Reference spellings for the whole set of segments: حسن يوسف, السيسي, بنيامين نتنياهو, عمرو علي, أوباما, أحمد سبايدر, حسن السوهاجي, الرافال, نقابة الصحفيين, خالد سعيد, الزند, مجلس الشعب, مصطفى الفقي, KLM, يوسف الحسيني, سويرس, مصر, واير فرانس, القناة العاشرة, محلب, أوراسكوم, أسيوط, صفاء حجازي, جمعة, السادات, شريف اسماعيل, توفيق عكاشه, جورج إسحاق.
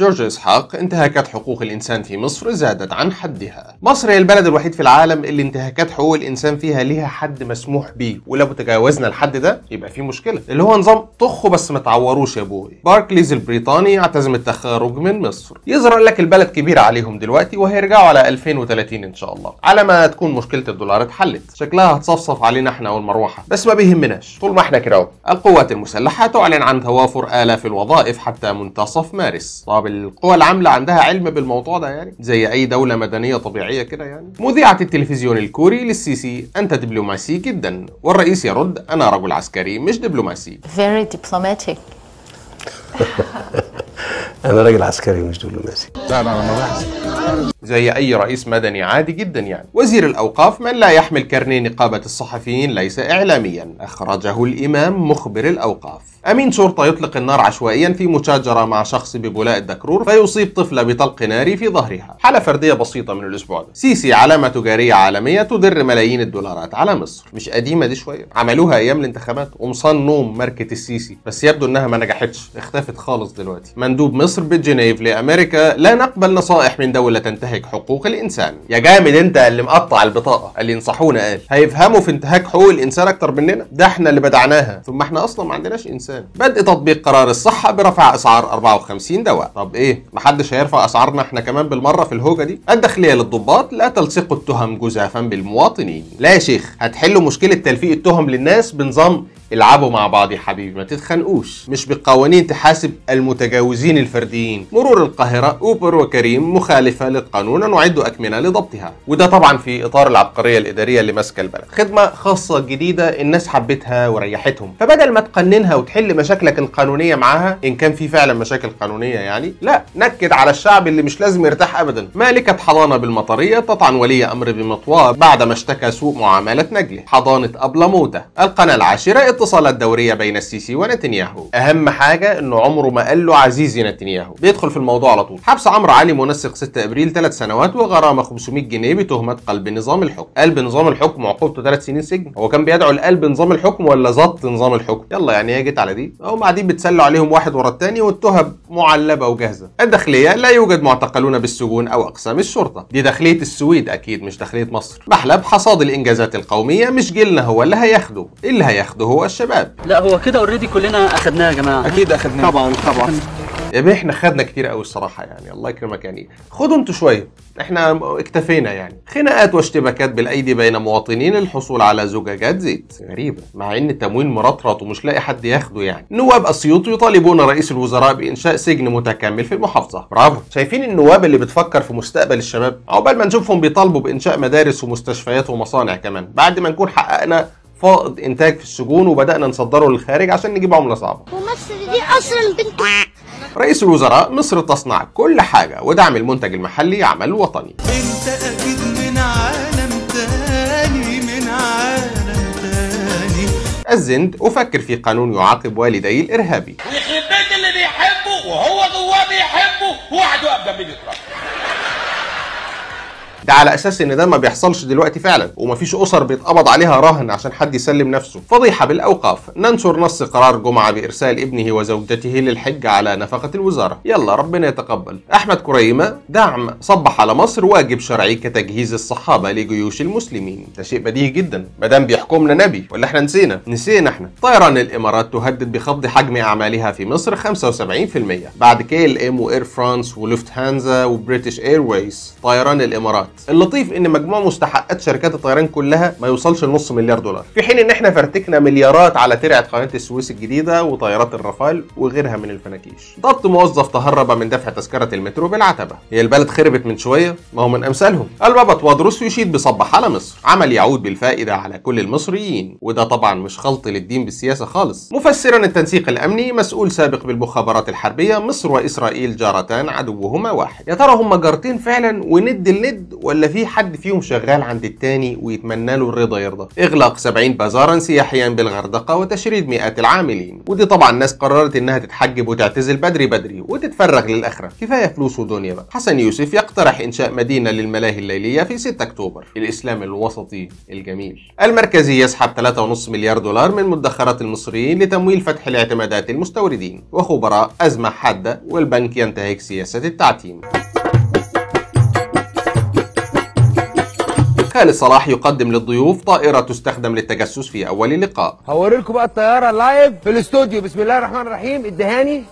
جورج إسحاق انتهاكات حقوق الإنسان في مصر زادت عن حدها. مصر هي البلد الوحيد في العالم اللي انتهاكات حقوق الإنسان فيها ليها حد مسموح بيه، ولو تجاوزنا الحد ده يبقى في مشكلة، اللي هو نظام طخوا بس ما تعوروش يا ابوي. باركليز البريطاني اعتزم التخارج من مصر. يظهر لك البلد كبيرة عليهم دلوقتي وهيرجعوا على 2030 ان شاء الله، على ما تكون مشكلة الدولار اتحلت، شكلها هتصفصف علينا احنا والمروحة، بس ما بيهمناش طول ما احنا كراو. القوات المسلحة تعلن عن توافر آلاف الوظائف حتى منتصف مارس. طب القوى العاملة عندها علم بالموضوع ده يعني؟ زي أي دولة مدنية طبيعية كده يعني؟ مذيعة التلفزيون الكوري للسيسي: أنت دبلوماسي جدا. والرئيس يرد: أنا رجل عسكري مش دبلوماسي. Very diplomatic. أنا راجل عسكري مش دبلوماسي. لا لا أنا ملاحظ. زي أي رئيس مدني عادي جدا يعني. وزير الأوقاف: من لا يحمل كارنيه نقابة الصحفيين ليس إعلاميا. أخرجه الإمام مخبر الأوقاف. أمين شرطة يطلق النار عشوائيا في مشاجرة مع شخص ببولاء الدكرور فيصيب طفلة بطلق ناري في ظهرها. حالة فردية بسيطة من الأسبوع ده. سيسي: علامة تجارية عالمية تدر ملايين الدولارات على مصر. مش قديمة دي شوية، عملوها أيام الانتخابات. قمصان نوم ماركة السيسي، بس يبدو إنها ما نجحتش، اختفت خالص دلوقتي. مندوب مصر بجنيف لأمريكا: لا نقبل نصائح من دولة تنتهك حقوق الإنسان. يا جامد أنت اللي مقطع البطاقة، اللي ينصحونا قال هيفهموا في انتهاك حقوق الإنسان أكتر مننا، ده إحنا اللي بدعناها، ثم إحنا أصلاً ما عندناش إنسان. بدء تطبيق قرار الصحة برفع أسعار 54 دواء. طب إيه؟ محدش هيرفع أسعارنا إحنا كمان بالمرة في الهوجة دي؟ الداخلية للضباط: لا تلصقوا التهم جزافا بالمواطنين. لا يا شيخ، هتحلوا مشكلة تلفيق التهم للناس بنظام العبوا مع بعض يا حبيبي ما تتخانقوش، مش بالقوانين تحاسب المتجاوزين الفرديين. مرور القاهرة: أوبر وكريم مخالفة للقانون ونعد أكمنة لضبطها. وده طبعا في إطار العبقرية الإدارية اللي ماسكة البلد، خدمة خاصة جديدة الناس حبتها وريحتهم، فبدل ما تقننها وتحل مشاكلك القانونية معاها، إن كان في فعلا مشاكل قانونية يعني، لا نكد على الشعب اللي مش لازم يرتاح أبدا. مالكة حضانة بالمطرية تطعن ولي أمر بمطواه بعدما اشتكى سوء معاملة نجله. حضانة أبلموتة. القناة العاشرة: اتصالات دورية بين السيسي ونتنياهو. أهم حاجة إنه عمره ما قال له عزيزي نتنياهو، بيدخل في الموضوع على طول. حبس عمرو علي منسق 6 ابريل 3 سنوات وغرامة 500 جنيه بتهمة قلب نظام الحكم. قلب نظام الحكم عقوبته 3 سنين سجن. هو كان بيدعو لقلب نظام الحكم ولا ظبط نظام الحكم؟ يلا يعني هي جت على دي. هم قاعدين بتسلوا عليهم واحد ورا الثاني والتهم معلبة وجاهزة. الداخلية: لا يوجد معتقلون بالسجون أو أقسام الشرطة. دي داخلية السويد أكيد مش داخلية مصر. محلب: حصاد الإنجازات القومية مش جيلنا هو اللي هياخده، اللي هياخده هو الشباب. لا هو كده اوريدي كلنا اخدناه يا جماعه. اكيد اخدناه طبعا طبعا يا بيه، احنا خدنا كتير قوي الصراحه يعني، الله يكرمك يعني. خدوا انتوا شويه، احنا اكتفينا يعني. خناقات واشتباكات بالايدي بين مواطنين للحصول على زجاجات زيت. غريبه، مع ان التموين مرطرط ومش لاقي حد ياخده يعني. نواب اسيوط يطالبون رئيس الوزراء بانشاء سجن متكامل في المحافظه. برافو، شايفين النواب اللي بتفكر في مستقبل الشباب؟ عقبال ما نشوفهم بيطالبوا بانشاء مدارس ومستشفيات ومصانع كمان، بعد ما نكون حققنا فائض انتاج في السجون وبدانا نصدره للخارج عشان نجيب عمله صعبه. ومصر دي اصلا بنت. رئيس الوزراء: مصر تصنع كل حاجه ودعم المنتج المحلي عمل وطني. انت اكيد من عالم تاني، من عالم تاني. الزند: افكر في قانون يعاقب والدي الارهابي. يخرب بيت اللي بيحبه وهو جواه بيحبه، واحد واقف جنبيه يضربه. ده على اساس ان ده ما بيحصلش دلوقتي فعلا، ومفيش اسر بيتقبض عليها رهن عشان حد يسلم نفسه. فضيحه بالاوقاف: ننشر نص قرار جمعه بارسال ابنه وزوجته للحج على نفقه الوزاره. يلا ربنا يتقبل. احمد كريمه: دعم صبح على مصر واجب شرعي كتجهيز الصحابه لجيوش المسلمين. ده شيء بديهي جدا، ما دام بيحكمنا نبي، ولا احنا نسينا احنا. طيران الامارات تهدد بخفض حجم اعمالها في مصر 75% بعد KLM واير فرانس ولوفتهانزا وبريتش ايرويز. طيران الامارات اللطيف ان مجموع مستحقات شركات الطيران كلها ما يوصلش ل$500 مليار، في حين ان احنا فرتكنا مليارات على ترعه قناه السويس الجديده وطائرات الرافال وغيرها من الفناكيش. ضبط موظف تهرب من دفع تذكره المترو بالعتبه. هي البلد خربت من شويه، ما هو من امثالهم. البابا توادرس يشيد بصبح على مصر، عمل يعود بالفائده على كل المصريين، وده طبعا مش خلط للدين بالسياسه خالص. مفسرا التنسيق الامني: مسؤول سابق بالمخابرات الحربيه، مصر واسرائيل جارتان عدوهما واحد. يا ترى هما جارتين فعلا وند الند ولا في حد فيهم شغال عند التاني ويتمنى له الرضا يرضى؟ اغلاق 70 بازارا سياحيا بالغردقه وتشريد مئات العاملين. ودي طبعا الناس قررت انها تتحجب وتعتزل بدري بدري وتتفرغ للاخره، كفايه فلوس ودنيا بقى. حسن يوسف يقترح انشاء مدينه للملاهي الليليه في 6 اكتوبر. الاسلام الوسطي الجميل. المركزي يسحب 3.5 مليار دولار من مدخرات المصريين لتمويل فتح الاعتمادات المستوردين، وخبراء ازمه حاده والبنك ينتهك سياسه التعتيم. خالد صلاح يقدم للضيوف طائرة تستخدم للتجسس في أول لقاء. هوريلكم بقى الطيارة لايف في الاستوديو. بسم الله الرحمن الرحيم. الدهاني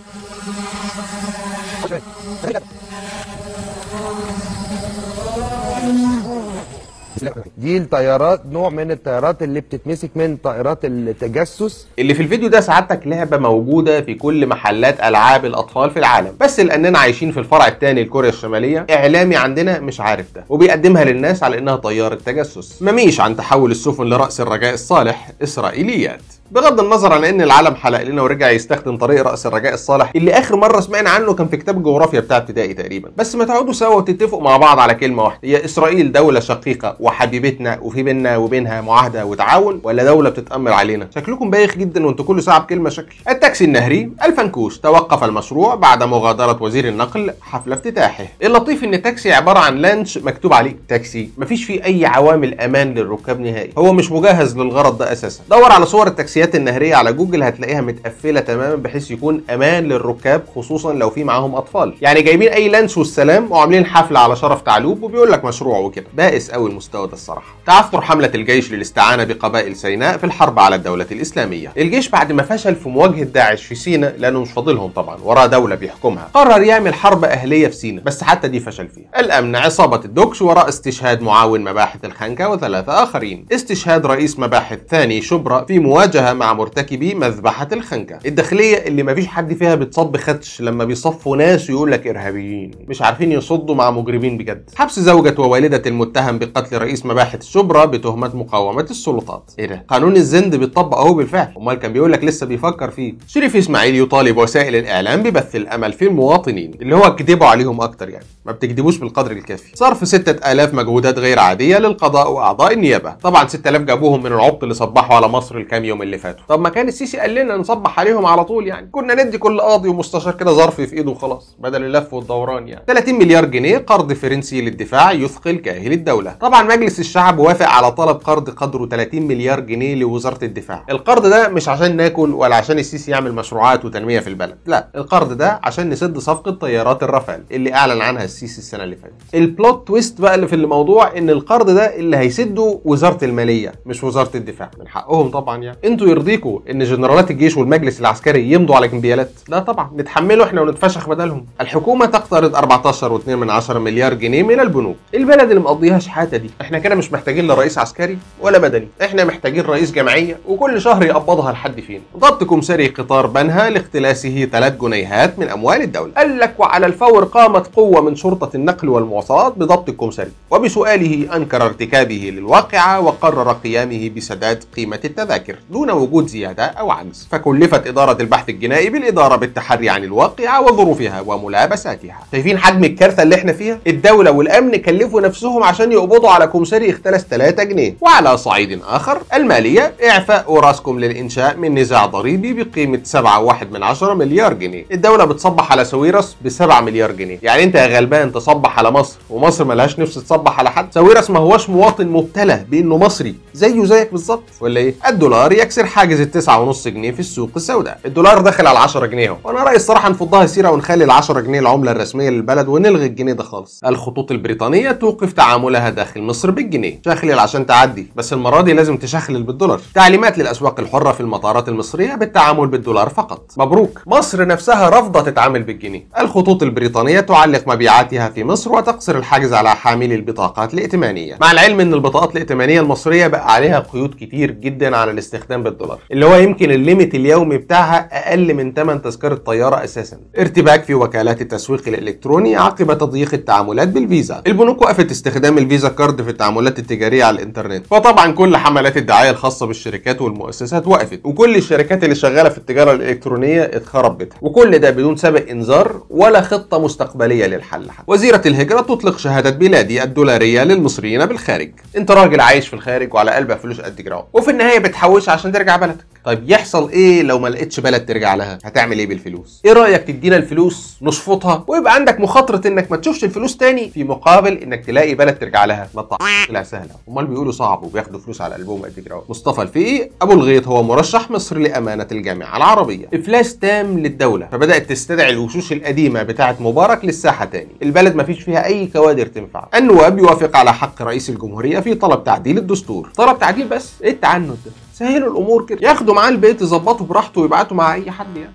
دي الطيارات، نوع من الطيارات اللي بتتمسك من طائرات التجسس. اللي في الفيديو ده سعادتك لعبه موجوده في كل محلات العاب الاطفال في العالم، بس لاننا عايشين في الفرع الثاني لكوريا الشماليه، اعلامي عندنا مش عارف ده وبيقدمها للناس على انها طياره تجسس. مميش عن تحول السفن لراس الرجاء الصالح اسرائيليات. بغض النظر عن ان العالم حلق لنا ورجع يستخدم طريق راس الرجاء الصالح اللي اخر مره سمعنا عنه كان في كتاب الجغرافيا بتاع ابتدائي تقريبا، بس ما تقعدوا سوا وتتفقوا مع بعض على كلمه واحده، هي اسرائيل دوله شقيقه وحبيبتنا وفي بيننا وبينها معاهده وتعاون، ولا دوله بتتامر علينا؟ شكلكم بايخ جدا وانتوا كل ساعه بكلمه شكل. التاكسي النهري الفنكوش توقف المشروع بعد مغادره وزير النقل حفل افتتاحه. اللطيف ان التاكسي عباره عن لانش مكتوب عليه تاكسي، مفيش فيه اي عوامل امان للركاب نهائي، هو مش مجهز للغرض ده اساسا. دور على صور التاكسي النهريه على جوجل هتلاقيها متقفله تماما بحيث يكون امان للركاب، خصوصا لو في معاهم اطفال. يعني جايبين اي لانش والسلام وعاملين حفله على شرف تعلوب وبيقول لك مشروع وكده. بائس قوي المستوى ده الصراحه. تعثر حمله الجيش للاستعانه بقبائل سيناء في الحرب على الدوله الاسلاميه. الجيش بعد ما فشل في مواجهه داعش في سيناء لانه مش فاضلهم طبعا، وراه دوله بيحكمها، قرر يعمل حرب اهليه في سيناء، بس حتى دي فشل فيها. الامن عصابه الدوكش وراء استشهاد معاون مباحث الخنكه و3 اخرين. استشهاد رئيس مباحث ثاني شبرا في مواجهه مع مرتكبي مذبحة الخنكة. الداخلية اللي مفيش حد فيها بتصب خدش لما بيصفوا ناس ويقول لك إرهابيين، مش عارفين يصدوا مع مجرمين بجد. حبس زوجة ووالدة المتهم بقتل رئيس مباحث شبرا بتهمة مقاومة السلطات. إيه ده؟ قانون الزند بيتطبق أهو بالفعل، أمال كان بيقول لك لسه بيفكر فيه. شريف اسماعيل يطالب وسائل الإعلام ببث الأمل في المواطنين، اللي هو كدبوا عليهم أكتر يعني، ما بتكدبوش بالقدر الكافي. صرف 6000 مجهودات غير عادية للقضاء وأعضاء النيابة، طبعا 6000 جابوهم من العبط اللي صبحوا على مصر الكام يوم اللي فاتوا. طب ما كان السيسي قال لنا نصبح عليهم على طول يعني، كنا ندي كل قاضي ومستشار كده ظرف في ايده وخلاص بدل اللف والدوران يعني. 30 مليار جنيه قرض فرنسي للدفاع يثقل كاهل الدوله. طبعا مجلس الشعب وافق على طلب قرض قدره 30 مليار جنيه لوزاره الدفاع. القرض ده مش عشان ناكل ولا عشان السيسي يعمل مشروعات وتنميه في البلد، لا، القرض ده عشان نسد صفقه طيارات الرافال اللي اعلن عنها السيسي السنه اللي فاتت. البلوت تويست بقى اللي في الموضوع ان القرض ده اللي هيسده وزاره الماليه مش وزاره الدفاع، من حقهم طبعا يعني. انتوا يرضيكوا ان جنرالات الجيش والمجلس العسكري يمضوا على جنبيالات؟ لا طبعا، نتحمله احنا ونتفشخ بدلهم. الحكومه تقترض 14.2 مليار جنيه من البنوك. البلد اللي مقضيها شحاته دي، احنا كده مش محتاجين لرئيس عسكري ولا مدني، احنا محتاجين رئيس جمعيه وكل شهر يقبضها لحد فين. ضبط كمساري قطار بنها لاختلاسه 3 جنيهات من اموال الدوله. قال لك وعلى الفور قامت قوه من شرطه النقل والمواصلات بضبط الكمساري، وبسؤاله انكر ارتكابه للواقعه وقرر قيامه بسداد قيمه التذاكر دون وجود زيادة أو عجز، فكلفت إدارة البحث الجنائي بالإدارة بالتحري عن الواقعة وظروفها وملابساتها. شايفين حجم الكارثة اللي احنا فيها؟ الدولة والأمن كلفوا نفسهم عشان يقبضوا على كمساري اختلس 3 جنيه. وعلى صعيد آخر، المالية إعفاء أوراسكوم للإنشاء من نزاع ضريبي بقيمة 7.1 مليار جنيه. الدولة بتصبح على سويرس ب7 مليار جنيه. يعني أنت يا غلبان تصبح على مصر ومصر ملهاش نفس تصبح على حد. سويرس ما هواش مواطن مبتلى بإنه مصري زيه زيك بالظبط ولا إيه؟ الدولار يكسر حاجز 9.5 جنيه في السوق السوداء. الدولار داخل على 10 جنيه اهو، وانا رايي الصراحه نفضها سيره ونخلي ال 10 جنيه العمله الرسميه للبلد ونلغي الجنيه ده خالص. الخطوط البريطانيه توقف تعاملها داخل مصر بالجنيه، شخلل عشان تعدي، بس المره دي لازم تشخلل بالدولار. تعليمات للاسواق الحره في المطارات المصريه بالتعامل بالدولار فقط. مبروك، مصر نفسها رافضه تتعامل بالجنيه. الخطوط البريطانيه تعلق مبيعاتها في مصر وتقصر الحجز على حاملي البطاقات الائتمانيه، مع العلم ان البطاقات الائتمانيه المصريه بقى عليها قيود كتير جدا على الاستخدام $100 اللي هو يمكن الليميت اليومي بتاعها اقل من ثمن تذكره طياره اساسا. ارتباك في وكالات التسويق الالكتروني عقب تضييق التعاملات بالفيزا. البنوك وقفت استخدام الفيزا كارد في التعاملات التجاريه على الانترنت، فطبعا كل حملات الدعايه الخاصه بالشركات والمؤسسات وقفت، وكل الشركات اللي شغاله في التجاره الالكترونيه اتخرب بيتها، وكل ده بدون سابق انذار ولا خطه مستقبليه للحل. وزيره الهجره تطلق شهاده ميلادي الدولاريه للمصريين بالخارج. انت راجل عايش في الخارج وعلى قلبك فلوس قد جراوه، وفي النهايه بتحوش عشان ترجع بلدك. طيب يحصل ايه لو ما لقيتش بلد ترجع لها؟ هتعمل ايه بالفلوس؟ ايه رايك تدينا الفلوس نشفطها ويبقى عندك مخاطره انك ما تشوفش الفلوس تاني في مقابل انك تلاقي بلد ترجع لها؟ ما طلع سهله، امال بيقولوا صعب وبياخدوا فلوس على قلبهم قد جراوه. مصطفى الفقي ابو الغيط هو مرشح مصر لامانه الجامعه العربيه. افلاس تام للدوله، فبدات تستدعي الوشوش القديمه بتاعه مبارك للساحه تاني. البلد ما فيش فيها اي كوادر تنفع. النواب يوافق على حق رئيس الجمهوريه في طلب تعديل الدستور. طلب تعديل بس؟ ايه التعنت ده؟ سهلوا الامور كده، ياخدوا معاه البيت يظبطوا براحته ويبعتوا مع اي حد، يعني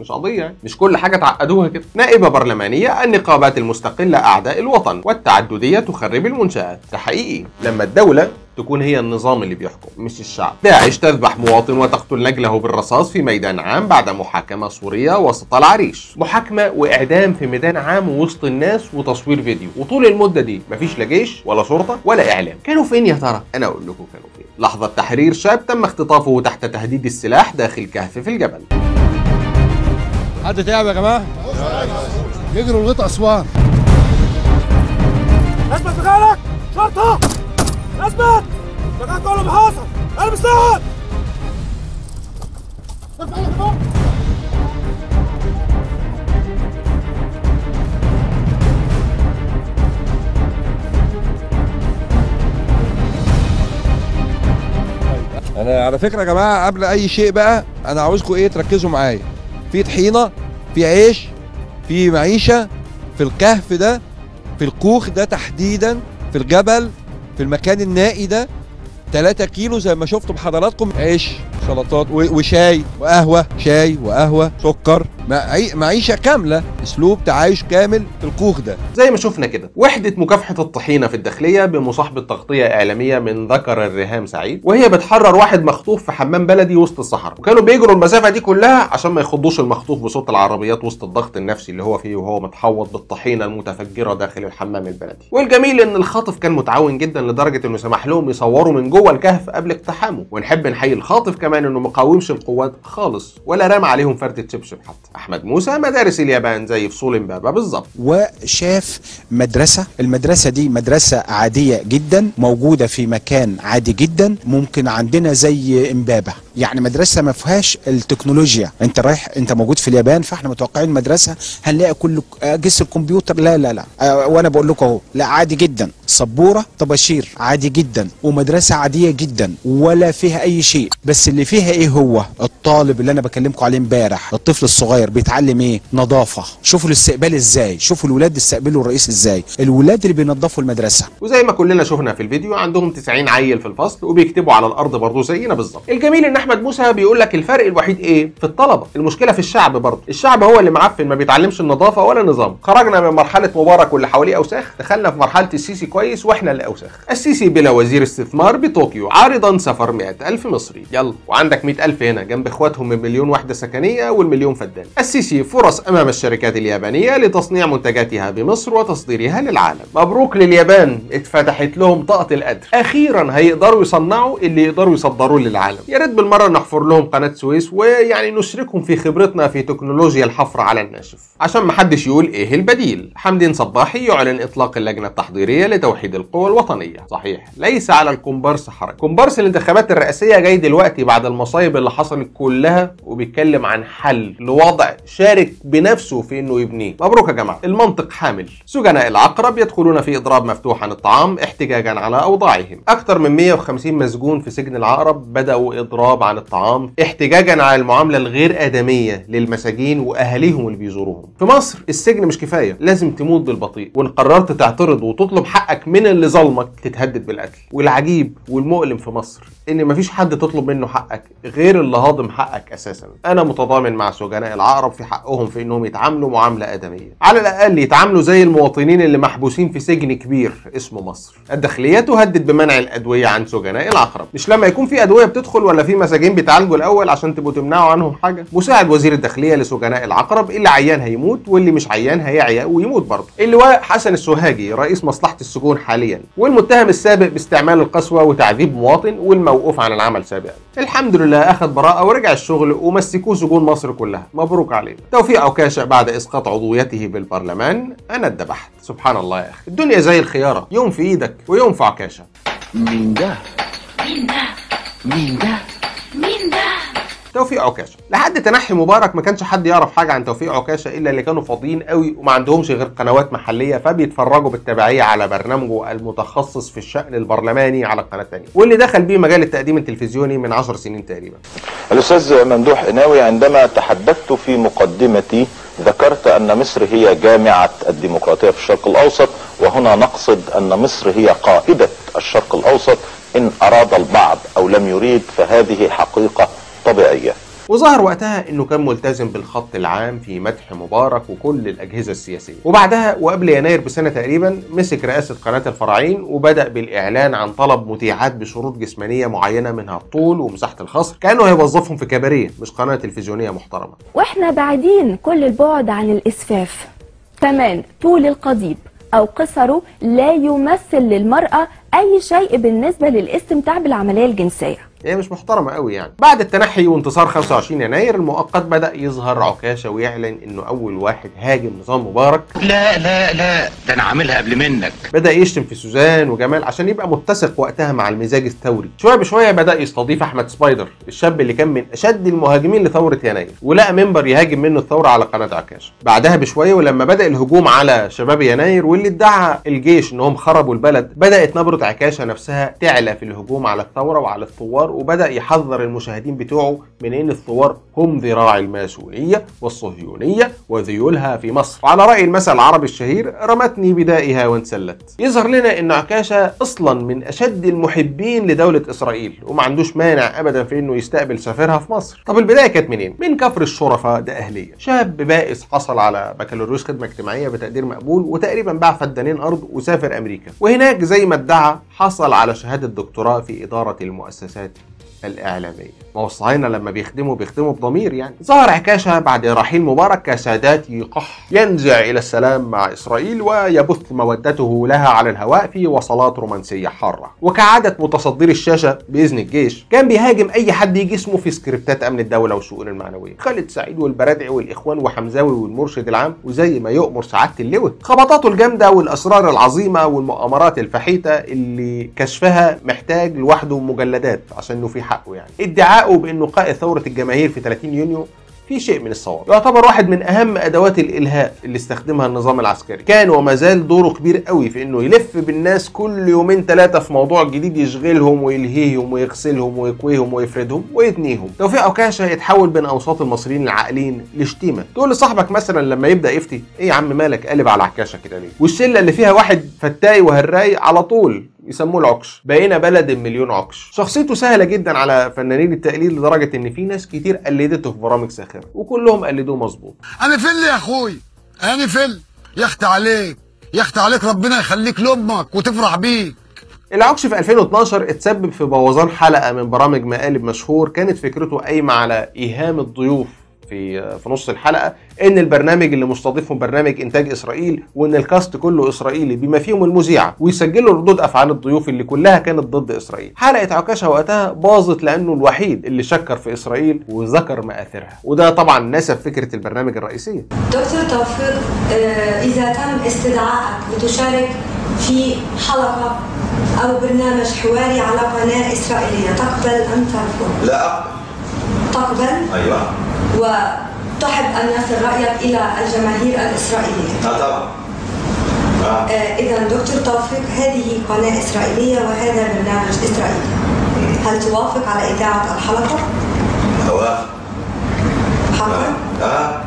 مش قضيه، يعني مش كل حاجه تعقدوها كده. نائبه برلمانيه النقابات المستقله اعداء الوطن والتعدديه تخرب المنشات. ده حقيقي لما الدوله تكون هي النظام اللي بيحكم مش الشعب. داعش تذبح مواطن وتقتل نجله بالرصاص في ميدان عام بعد محاكمة صورية وسط العريش. محاكمة وإعدام في ميدان عام وسط الناس وتصوير فيديو، وطول المدة دي مفيش لا جيش ولا شرطة ولا إعلام. كانوا فين يا ترى؟ أنا أقول لكم كانوا فين. لحظة تحرير شاب تم اختطافه تحت تهديد السلاح داخل كهف في الجبل. حد تعب يا جماعة؟ يجروا لغاية أسوان. اثبت بغيرك! شرطة! اثبت! مكان كله محاصر! البس ساعد! أنا على فكرة يا جماعة قبل أي شيء بقى أنا عاوزكم إيه تركزوا معايا. في طحينة، في عيش، في معيشة، في الكهف ده، في الكوخ ده تحديداً، في الجبل، في المكان النائي ده 3 كيلو زي ما شفتوا بحضراتكم، عيش سلطات وشاي وقهوه، شاي وقهوه سكر، معيشه كامله، اسلوب تعايش كامل في الكوخ ده. زي ما شفنا كده وحده مكافحه الطحينه في الداخليه بمصاحبه تغطيه اعلاميه من ذكر الرهام سعيد وهي بتحرر واحد مخطوف في حمام بلدي وسط الصحراء، وكانوا بيجروا المسافه دي كلها عشان ما يخضوش المخطوف بصوت العربيات وسط الضغط النفسي اللي هو فيه وهو متحوط بالطحينه المتفجره داخل الحمام البلدي. والجميل ان الخاطف كان متعاون جدا لدرجه انه سمح لهم يصوروا من جوه الكهف قبل اقتحامه. ونحب نحيي الخاطف كمان انه ما قاومش القوات خالص ولا رمى عليهم فرد شبشب حتى. احمد موسى مدارس اليابان زي فصول امبابه بالظبط، وشاف مدرسه، المدرسه دي مدرسه عاديه جدا موجوده في مكان عادي جدا، ممكن عندنا زي امبابه، يعني مدرسه ما فيهاش التكنولوجيا. انت رايح، انت موجود في اليابان فاحنا متوقعين مدرسه هنلاقي كل اجهزه الكمبيوتر، لا لا لا، وانا بقول لكم اهو، لا عادي جدا، سبوره طباشير عادي جدا، ومدرسه عاديه جدا ولا فيها اي شيء. بس اللي فيها ايه هو الطالب اللي انا بكلمكم عليه امبارح، الطفل الصغير بيتعلم ايه؟ نظافه. شوفوا الاستقبال ازاي، شوفوا الولاد استقبلوا الرئيس ازاي، الولاد اللي بينظفوا المدرسه. وزي ما كلنا شفنا في الفيديو عندهم 90 عيل في الفصل وبيكتبوا على الارض برضه زينا بالظبط. الجميل ان احمد موسى بيقول لك الفرق الوحيد ايه؟ في الطلبه، المشكله في الشعب برضه، الشعب هو اللي معفن ما بيتعلمش النظافه ولا نظام. خرجنا من مرحله مبارك واللي حواليه اوساخ، دخلنا في مرحله السيسي كويس واحنا اللي اوساخ. السيسي بلا وزير استثمار بطوكيو عارضا سفر 100,000 مصري. يلا وعندك 100,000 هنا جنب اخواتهم من 1,000,000 وحده سكنيه والمليون فدان. السيسي فرص امام الشركات اليابانيه لتصنيع منتجاتها بمصر وتصديرها للعالم. مبروك لليابان، اتفتحت لهم طاقه القدر، اخيرا هيقدروا يصنعوا اللي يقدروا يصدروه للعالم. يا ريت بالمره نحفر لهم قناه سويس ويعني نشركهم في خبرتنا في تكنولوجيا الحفر على الناشف عشان محدش يقول ايه البديل. حمدين صباحي يعلن اطلاق اللجنه التحضيريه لتوحيد القوى الوطنيه. صحيح ليس على الكومبارس حرج، كومبارس الانتخابات الرئاسيه جاي دلوقتي بعد المصايب اللي حصلت كلها وبيتكلم عن حل لوضع شارك بنفسه في انه يبنيه. مبروك يا جماعه، المنطق حامل. سجناء العقرب يدخلون في اضراب مفتوح عن الطعام احتجاجا على اوضاعهم. اكثر من 150 مسجون في سجن العقرب بداوا اضراب عن الطعام احتجاجا على المعامله الغير ادميه للمساجين واهاليهم اللي بيزوروهم. في مصر السجن مش كفايه، لازم تموت بالبطيء، وان قررت تعترض وتطلب حقك من اللي ظلمك تتهدد بالقتل. والعجيب والمؤلم في مصر ان مفيش حد تطلب منه حقك غير اللي هاضم حقك اساسا. انا متضامن مع سجناء العقرب في حقهم في انهم يتعاملوا معامله ادميه، على الاقل يتعاملوا زي المواطنين اللي محبوسين في سجن كبير اسمه مصر. الداخليه تهدد بمنع الادويه عن سجناء العقرب، مش لما يكون في ادويه بتدخل ولا في المساجين بيتعالجوا الاول عشان تبقوا تمنعوا عنهم حاجه. مساعد وزير الداخليه لسجناء العقرب، اللي عيان هيموت واللي مش عيان هيعيا ويموت برضه. اللواء حسن السوهاجي رئيس مصلحه السجون حاليا، والمتهم السابق باستعمال القسوه وتعذيب مواطن والموقوف عن العمل سابقا. الحمد لله اخذ براءه ورجع الشغل ومسكوه سجون مصر كلها، مبروك عليه. توفيق عكاشه بعد اسقاط عضويته بالبرلمان، انا اتذبحت. سبحان الله يا اخي، الدنيا زي الخياره، يوم في ايدك ويوم في عكاشه. مين ده؟ مين ده؟ مين ده؟ مين ده؟ توفيق عكاشه، لحد تنحي مبارك ما كانش حد يعرف حاجه عن توفيق عكاشه الا اللي كانوا فاضيين قوي وما عندهمش غير قنوات محليه، فبيتفرجوا بالتبعيه على برنامجه المتخصص في الشأن البرلماني على القناه الثانيه، واللي دخل بيه مجال التقديم التلفزيوني من 10 سنين تقريبا. الاستاذ ممدوح إناوي، عندما تحدثت في مقدمتي ذكرت أن مصر هي جامعة الديمقراطية في الشرق الأوسط، وهنا نقصد أن مصر هي قائدة الشرق الأوسط، إن أراد البعض أو لم يريد فهذه حقيقة طبيعية. وظهر وقتها انه كان ملتزم بالخط العام في مدح مبارك وكل الاجهزه السياسيه، وبعدها وقبل يناير بسنه تقريبا مسك رئاسه قناه الفراعين، وبدا بالاعلان عن طلب مذيعات بشروط جسمانيه معينه منها الطول ومساحه الخصر، كانه هيوظفهم في كباريه مش قناه تلفزيونيه محترمه. واحنا بعيدين كل البعد عن الاسفاف، تمام طول القضيب او قصره لا يمثل للمراه اي شيء بالنسبه للاستمتاع بالعمليه الجنسيه. هي مش محترمه قوي يعني. بعد التنحي وانتصار 25 يناير المؤقت، بدا يظهر عكاشه ويعلن انه اول واحد هاجم نظام مبارك. لا لا لا، ده انا عاملها قبل منك. بدا يشتم في سوزان وجمال عشان يبقى متسق وقتها مع المزاج الثوري. شويه بشويه بدا يستضيف احمد سبايدر، الشاب اللي كان من اشد المهاجمين لثوره يناير، ولقى منبر يهاجم منه الثوره على قناه عكاشه. بعدها بشويه ولما بدا الهجوم على شباب يناير واللي ادعى الجيش انهم خربوا البلد، بدات نبره عكاشه نفسها تعلى في الهجوم على الثوره وعلى الثوار، وبدأ يحذر المشاهدين بتوعه من ان الثوار هم ذراع الماسونية والصهيونية وذيولها في مصر، وعلى رأي المثل العربي الشهير رمتني بدائها وانسلت. يظهر لنا ان عكاشة اصلا من اشد المحبين لدولة اسرائيل، وما عندوش مانع ابدا في انه يستقبل سفيرها في مصر. طب البداية كانت منين؟ من كفر الشرفاء ده اهلية، شاب بائس حصل على بكالوريوس خدمة اجتماعية بتقدير مقبول، وتقريبا باع فدانين ارض وسافر امريكا، وهناك زي ما ادعى حصل على شهادة دكتوراه في إدارة المؤسسات الإعلامية. ما وصلنا لما بيخدموا بضمير يعني. ظهر عكاشه بعد رحيل مبارك كسادات يقح، ينزع إلى السلام مع إسرائيل ويبث مودته لها على الهواء في وصلات رومانسية حارة، وكعادة متصدري الشاشة بإذن الجيش كان بيهاجم أي حد يجي اسمه في سكريبتات أمن الدولة والشؤون المعنوية، خالد سعيد والبرادعي والإخوان وحمزاوي والمرشد العام وزي ما يؤمر سعادة اللواء. خبطاته الجامدة والأسرار العظيمة والمؤامرات الفحيطة اللي كشفها محتاج لوحده مجلدات عشان إنه في حقه يعني. ادعاؤه بانه قائد ثوره الجماهير في 30 يونيو في شيء من الصواب. يعتبر واحد من اهم ادوات الالهاء اللي استخدمها النظام العسكري، كان وما زال دوره كبير قوي في انه يلف بالناس كل يومين ثلاثه في موضوع جديد يشغلهم ويلهيهم ويغسلهم ويكويهم ويفردهم ويتنيهم. توفيق عكاشه يتحول بين اوساط المصريين العاقلين لشتيمه. تقول لصاحبك مثلا لما يبدا يفتي، ايه يا عم مالك قالب على عكاشه كده ليه؟ والشله اللي فيها واحد فتاي وهراي على طول يسموه العكش. بقينا بلد المليون عكش. شخصيته سهله جدا على فنانين التقليد لدرجه ان في ناس كتير قلدته في برامج ساخره وكلهم قلدوه مظبوط. انا فل يا اخوي، انا فل، يخت عليك يخت عليك، ربنا يخليك لامك وتفرح بيك. العكش في 2012 اتسبب في بوظان حلقه من برامج مقالب مشهور، كانت فكرته قايمه على ايهام الضيوف في نص الحلقه ان البرنامج اللي مستضيفهم برنامج انتاج اسرائيل، وان الكاست كله اسرائيلي بما فيهم المذيعه، ويسجلوا ردود افعال الضيوف اللي كلها كانت ضد اسرائيل. حلقه عكاشه وقتها باظت لانه الوحيد اللي شكر في اسرائيل وذكر مآثرها، وده طبعا نسب فكره البرنامج الرئيسيه. دكتور توفيق، اذا تم استدعائك لتشارك في حلقه او برنامج حواري على قناه اسرائيليه، تقبل ام ترفض؟ لا اقبل. تقبل؟ ايوه. وتحب أن نصل رأيك إلى الجماهير الإسرائيلية. طبعا. إذا دكتور توفيق، هذه قناة إسرائيلية وهذا برنامج إسرائيلي، هل توافق على إذاعة الحلقة؟ أوافق.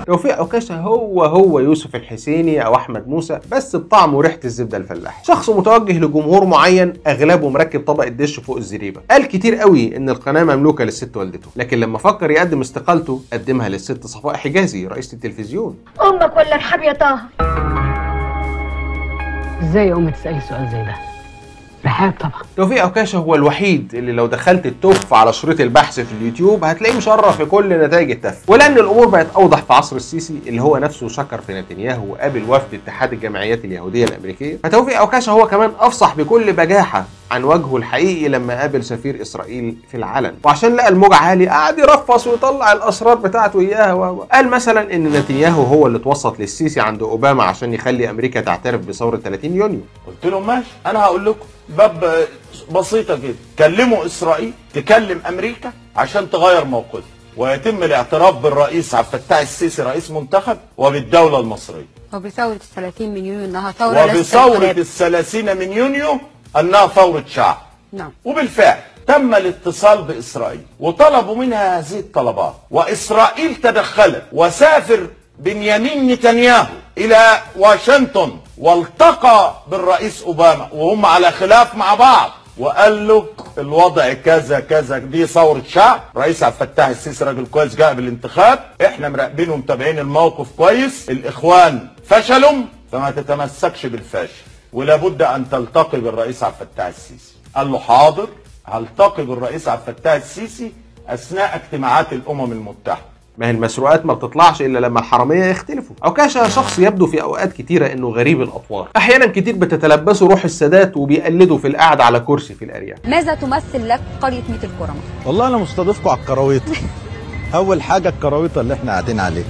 توفيق عكاشه هو يوسف الحسيني او احمد موسى، بس بطعمه وريحه الزبده الفلاح. شخص متوجه لجمهور معين اغلبه مركب طبق الدش فوق الزريبه. قال كتير قوي ان القناه مملوكه للست والدته، لكن لما فكر يقدم استقالته قدمها للست صفاء حجازي رئيسه التلفزيون. امك ولا الحب يا طه؟ ازاي يا امي تسالي سؤال زي ده؟ رحاب طبعا. توفيق عكاشه هو الوحيد اللي لو دخلت التوف على شريط البحث في اليوتيوب هتلاقيه مشرف في كل نتائج التف، ولان الامور بقت اوضح في عصر السيسي اللي هو نفسه شكر في نتنياهو وقابل وفد اتحاد الجمعيات اليهوديه الامريكيه، فتوفيق عكاشه هو كمان افصح بكل بجاحه عن وجهه الحقيقي لما قابل سفير اسرائيل في العلن، وعشان لقى الموج عالي قعد يرفص ويطلع الاسرار بتاعته اياها. قال مثلا ان نتنياهو هو اللي اتوسط للسيسي عند اوباما عشان يخلي امريكا تعترف بثوره 30 يونيو. قلت لهم ماشي، انا هقول لكم باب بسيطه جدا، كلموا اسرائيل تكلم امريكا عشان تغير موقفها ويتم الاعتراف بالرئيس عبد الفتاح السيسي رئيس منتخب وبالدوله المصريه وبثوره 30 من يونيو انها ثوره وبثوره الثلاثين من يونيو انها ثوره شعب. نعم. وبالفعل تم الاتصال باسرائيل وطلبوا منها هذه الطلبات واسرائيل تدخلت، وسافر بنيامين نتنياهو الى واشنطن والتقى بالرئيس اوباما وهم على خلاف مع بعض وقال له الوضع كذا كذا، دي ثوره شعب، رئيس عبد الفتاح السيسي راجل كويس جاء بالانتخاب، احنا مراقبين ومتابعين الموقف كويس، الاخوان فشلوا فما تتمسكش بالفشل ولابد ان تلتقي بالرئيس عبد الفتاح السيسي. قال له حاضر، هلتقي بالرئيس عبد الفتاح السيسي اثناء اجتماعات الامم المتحده. ما هي المسروقات ما بتطلعش الا لما الحراميه يختلفوا. عكاشه شخص يبدو في اوقات كتيره انه غريب الاطوار، احيانا كتير بتتلبسه روح السادات وبيقلده في القعده على كرسي في الارياف. ماذا تمثل لك قريه ميت الكرمه؟ والله انا مستضيفكم على الكراويطه. اول حاجه الكراويطه اللي احنا قاعدين عليها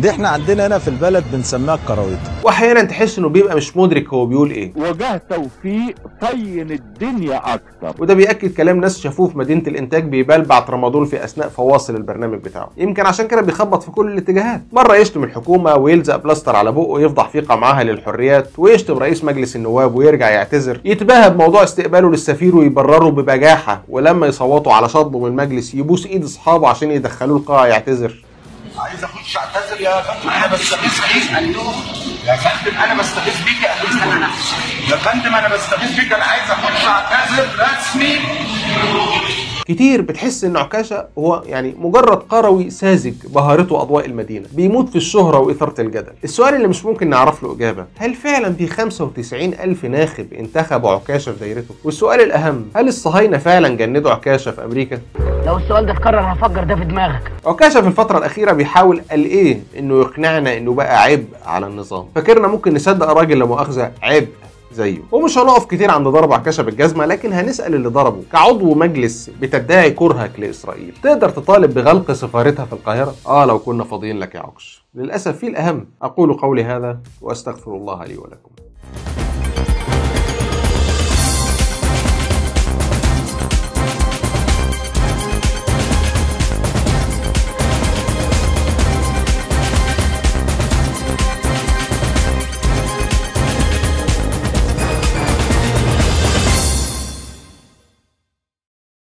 دي، احنا عندنا هنا في البلد بنسميها الكراويطه. واحيانا تحس انه بيبقى مش مدرك هو بيقول ايه. وجه توفيق طين الدنيا اكتر، وده بياكد كلام ناس شافوه في مدينه الانتاج بيبلبع ترامادول في اثناء فواصل البرنامج بتاعه، يمكن عشان كده بيخبط في كل الاتجاهات، مره يشتم الحكومه ويلزق بلاستر على بقه ويفضح فيه قمعها للحريات، ويشتم رئيس مجلس النواب ويرجع يعتذر، يتباهى بموضوع استقباله للسفير ويبرره ببجاحه، ولما يصوتوا على شطبه من المجلس يبوس ايد اصحابه عشان يدخلوه القاعه يعتذر. عايز اخش اعتذر يا فندم، انا بستغيث بيك. قال لهم يا فندم انا بستغيث بيك. قال لهم يا فندم انا بستغيث بيك، انا عايز اخش اعتذر رسمي. كتير بتحس ان عكاشه هو يعني مجرد قروي ساذج بهارته اضواء المدينه، بيموت في الشهره واثاره الجدل. السؤال اللي مش ممكن نعرف له اجابه، هل فعلا في 95,000 ناخب انتخبوا عكاشه في دايرته؟ والسؤال الاهم، هل الصهاينه فعلا جندوا عكاشه في امريكا؟ لو السؤال ده اتكرر هفجر ده في دماغك. عكاشه في الفتره الاخيره بيحاول قال ايه انه يقنعنا انه بقى عبء على النظام، فاكرنا ممكن نصدق راجل لا مؤاخذه عبء زيه. ومش هنقف كتير عند ضرب عكاشه بالجزمه، لكن هنسال اللي ضربه. كعضو مجلس بتدعي كرهك لاسرائيل، تقدر تطالب بغلق سفارتها في القاهره؟ لو كنا فاضيين لك يا عكش. للاسف في الاهم. اقول قولي هذا واستغفر الله لي ولكم.